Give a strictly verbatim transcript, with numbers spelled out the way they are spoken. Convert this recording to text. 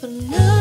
for love.